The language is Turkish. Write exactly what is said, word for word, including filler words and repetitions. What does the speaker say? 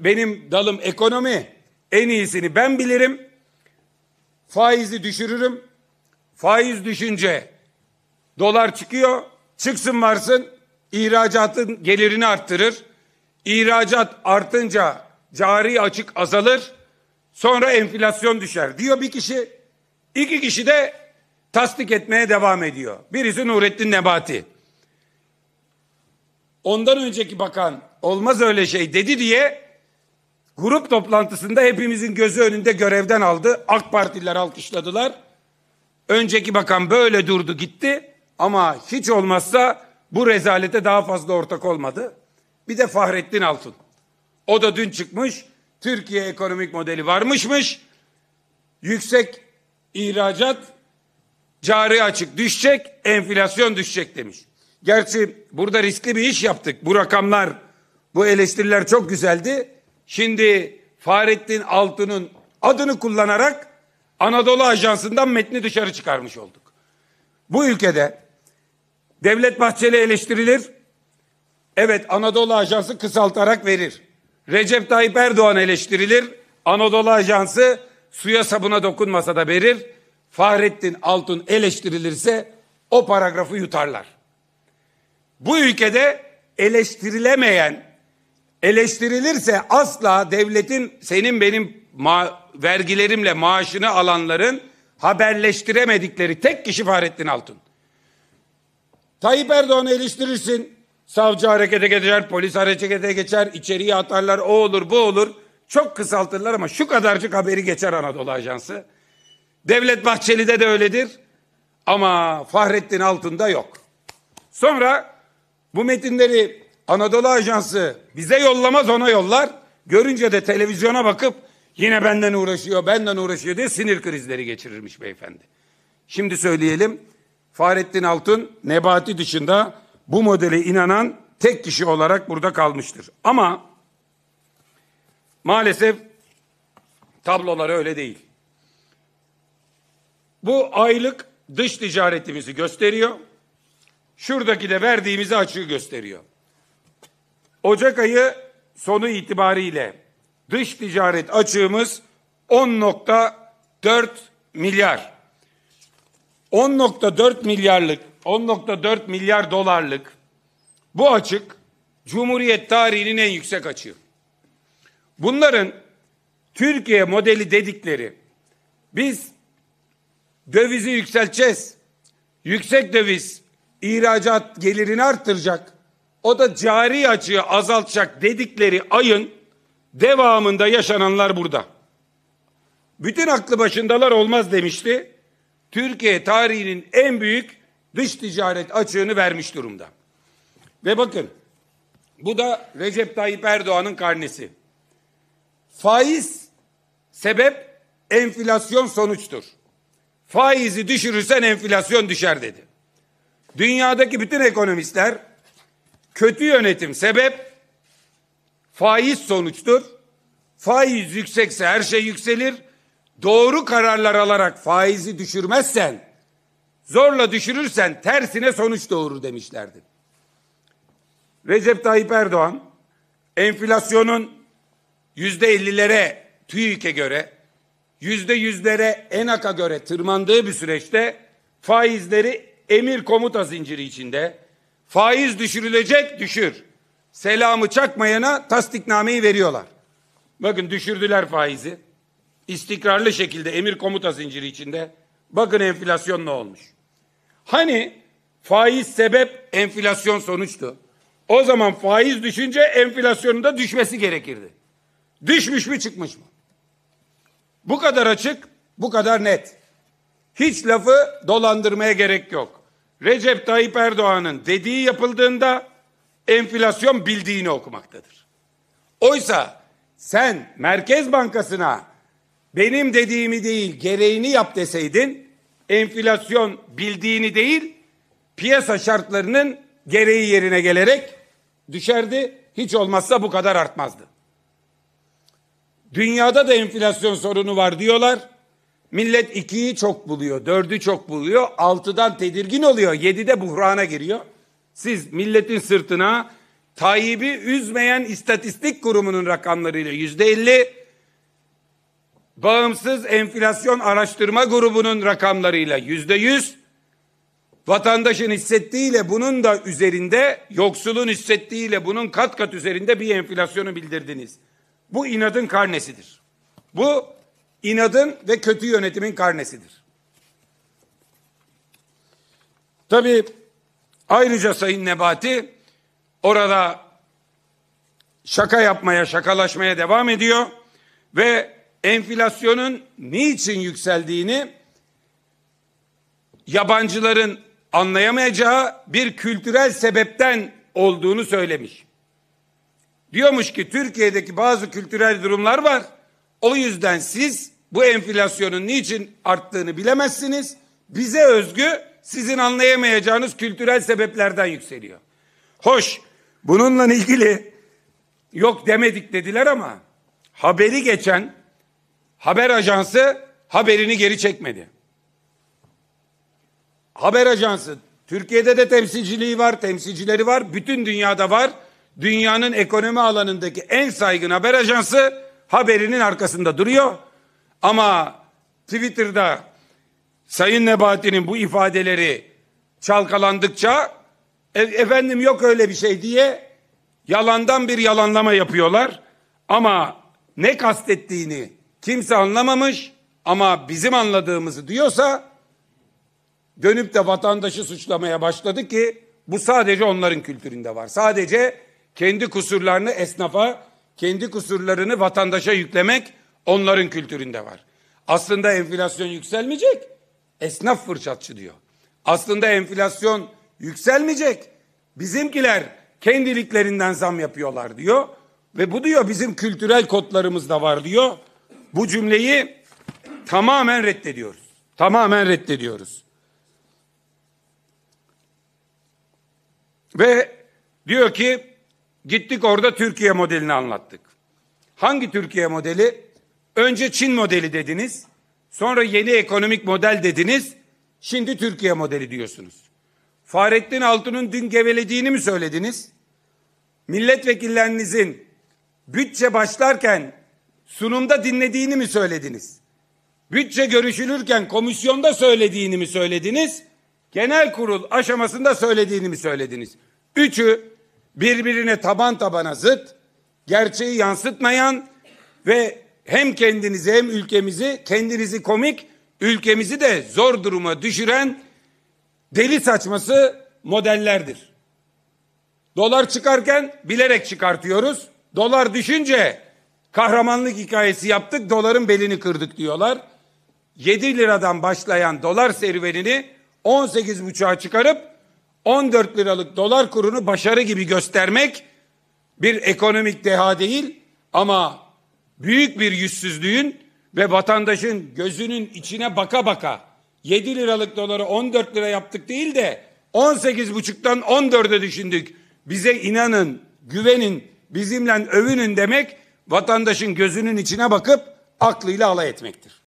Benim dalım ekonomi. En iyisini ben bilirim. Faizi düşürürüm. Faiz düşünce dolar çıkıyor. Çıksın varsın. İhracatın gelirini arttırır. İhracat artınca cari açık azalır. Sonra enflasyon düşer diyor bir kişi. İki kişi de tasdik etmeye devam ediyor. Birisi Nurettin Nebati. Ondan önceki bakan olmaz öyle şey dedi diye grup toplantısında hepimizin gözü önünde görevden aldı. AK Partililer alkışladılar. Önceki bakan böyle durdu gitti ama hiç olmazsa bu rezalete daha fazla ortak olmadı. Bir de Fahrettin Altun. O da dün çıkmış, Türkiye ekonomik modeli varmışmış, yüksek ihracat, cari açık düşecek, enflasyon düşecek demiş. Gerçi burada riskli bir iş yaptık. Bu rakamlar, bu eleştiriler çok güzeldi. Şimdi Fahrettin Altun'un adını kullanarak Anadolu Ajansı'ndan metni dışarı çıkarmış olduk. Bu ülkede Devlet Bahçeli eleştirilir. Evet, Anadolu Ajansı kısaltarak verir. Recep Tayyip Erdoğan eleştirilir. Anadolu Ajansı suya sabuna dokunmasa da verir. Fahrettin Altun eleştirilirse o paragrafı yutarlar. Bu ülkede eleştirilemeyen, eleştirilirse asla devletin senin benim ma vergilerimle maaşını alanların haberleştiremedikleri tek kişi Fahrettin Altun. Tayyip Erdoğan'ı eleştirirsin. Savcı harekete geçer, polis harekete geçer, içeriye atarlar, o olur, bu olur. Çok kısaltırlar ama şu kadarcık haberi geçer Anadolu Ajansı. Devlet Bahçeli'de de öyledir ama Fahrettin Altun'da yok. Sonra bu metinleri Anadolu Ajansı bize yollamaz, ona yollar. Görünce de televizyona bakıp yine benden uğraşıyor, benden uğraşıyor diye sinir krizleri geçirirmiş beyefendi. Şimdi söyleyelim, Fahrettin Altun Nebati dışında bu modele inanan tek kişi olarak burada kalmıştır. Ama maalesef tabloları öyle değil. Bu aylık dış ticaretimizi gösteriyor. Şuradaki de verdiğimizi açığı gösteriyor. Ocak ayı sonu itibariyle dış ticaret açığımız on nokta dört milyar. on nokta dört milyarlık on nokta dört milyar dolarlık bu açık Cumhuriyet tarihinin en yüksek açığı. Bunların Türkiye modeli dedikleri, biz dövizi yükselteceğiz, yüksek döviz ihracat gelirini arttıracak, o da cari açığı azaltacak dedikleri ayın devamında yaşananlar burada. Bütün aklı başındalar olmaz demişti. Türkiye tarihinin en büyük dış ticaret açığını vermiş durumda. Ve bakın, bu da Recep Tayyip Erdoğan'ın karnesi. Faiz sebep, enflasyon sonuçtur. Faizi düşürürsen enflasyon düşer dedi. Dünyadaki bütün ekonomistler kötü yönetim sebep, faiz sonuçtur. Faiz yüksekse her şey yükselir. Doğru kararlar alarak faizi düşürmezsen, zorla düşürürsen tersine sonuç doğurur demişlerdi. Recep Tayyip Erdoğan enflasyonun yüzde ellilere TÜİK'e göre, yüzde yüzlere ENAK'a göre tırmandığı bir süreçte faizleri emir komuta zinciri içinde, faiz düşürülecek, düşür. Selamı çakmayana tasdiknameyi veriyorlar. Bakın, düşürdüler faizi. İstikrarlı şekilde emir komuta zinciri içinde. Bakın enflasyon ne olmuş. Hani faiz sebep, enflasyon sonuçtu. O zaman faiz düşünce enflasyonun da düşmesi gerekirdi. Düşmüş mü, çıkmış mı? Bu kadar açık, bu kadar net. Hiç lafı dolandırmaya gerek yok. Recep Tayyip Erdoğan'ın dediği yapıldığında enflasyon bildiğini okumaktadır. Oysa sen Merkez Bankası'na benim dediğimi değil gereğini yap deseydin, enflasyon bildiğini değil piyasa şartlarının gereği yerine gelerek düşerdi. Hiç olmazsa bu kadar artmazdı. Dünyada da enflasyon sorunu var diyorlar. Millet ikiyi çok buluyor, dördü çok buluyor, altıdan tedirgin oluyor, yedide buhrana giriyor. Siz milletin sırtına Tayyip'i üzmeyen istatistik kurumunun rakamlarıyla yüzde elli, bağımsız enflasyon araştırma grubunun rakamlarıyla yüzde yüz, vatandaşın hissettiğiyle bunun da üzerinde, yoksulun hissettiğiyle bunun kat kat üzerinde bir enflasyonu bildirdiniz. Bu inadın karnesidir. Bu inadın ve kötü yönetimin karnesidir. Tabii ayrıca Sayın Nebati orada şaka yapmaya, şakalaşmaya devam ediyor ve enflasyonun niçin yükseldiğini yabancıların anlayamayacağı bir kültürel sebepten olduğunu söylemiş. Diyormuş ki Türkiye'deki bazı kültürel durumlar var. O yüzden siz bu enflasyonun niçin arttığını bilemezsiniz. Bize özgü, sizin anlayamayacağınız kültürel sebeplerden yükseliyor. Hoş, bununla ilgili yok demedik dediler ama haberi geçen haber ajansı haberini geri çekmedi. Haber ajansı Türkiye'de de temsilciliği var, temsilcileri var, bütün dünyada var. Dünyanın ekonomi alanındaki en saygın haber ajansı haberinin arkasında duruyor. Ama Twitter'da Sayın Nebati'nin bu ifadeleri çalkalandıkça e efendim yok öyle bir şey diye yalandan bir yalanlama yapıyorlar. Ama ne kastettiğini kimse anlamamış ama bizim anladığımızı diyorsa dönüp de vatandaşı suçlamaya başladı ki bu sadece onların kültüründe var. Sadece kendi kusurlarını esnafa, kendi kusurlarını vatandaşa yüklemek onların kültüründe var. Aslında enflasyon yükselmeyecek, esnaf fırsatçı diyor. Aslında enflasyon yükselmeyecek, bizimkiler kendiliklerinden zam yapıyorlar diyor. Ve bu diyor bizim kültürel kodlarımızda var diyor. Bu cümleyi tamamen reddediyoruz. Tamamen reddediyoruz. Ve diyor ki gittik orada Türkiye modelini anlattık. Hangi Türkiye modeli? Önce Çin modeli dediniz. Sonra yeni ekonomik model dediniz. Şimdi Türkiye modeli diyorsunuz. Fahrettin Altun'un dün gevelediğini mi söylediniz? Milletvekillerinizin bütçe başlarken sunumda dinlediğini mi söylediniz? Bütçe görüşülürken komisyonda söylediğini mi söylediniz? Genel kurul aşamasında söylediğini mi söylediniz? Üçü birbirine taban tabana zıt, gerçeği yansıtmayan ve hem kendinizi hem ülkemizi, kendinizi komik, ülkemizi de zor duruma düşüren deli saçması modellerdir. Dolar çıkarken bilerek çıkartıyoruz. Dolar düşünce kahramanlık hikayesi yaptık, doların belini kırdık diyorlar. yedi liradan başlayan dolar serüvenini on sekiz buçuğa çıkarıp on dört liralık dolar kurunu başarı gibi göstermek bir ekonomik deha değil ama büyük bir yüzsüzlüğün ve vatandaşın gözünün içine baka baka yedi liralık doları on dört lira yaptık değil de on sekiz buçuktan on dörde düşündük. Bize inanın, güvenin, bizimle övünün demek vatandaşın gözünün içine bakıp aklıyla alay etmektir.